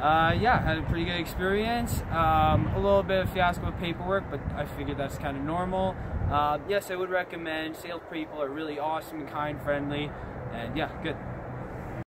Yeah, had a pretty good experience. A little bit of fiasco with paperwork, but I figured that's kind of normal. Yes, I would recommend. Salespeople are really awesome and kind, friendly, and yeah, good.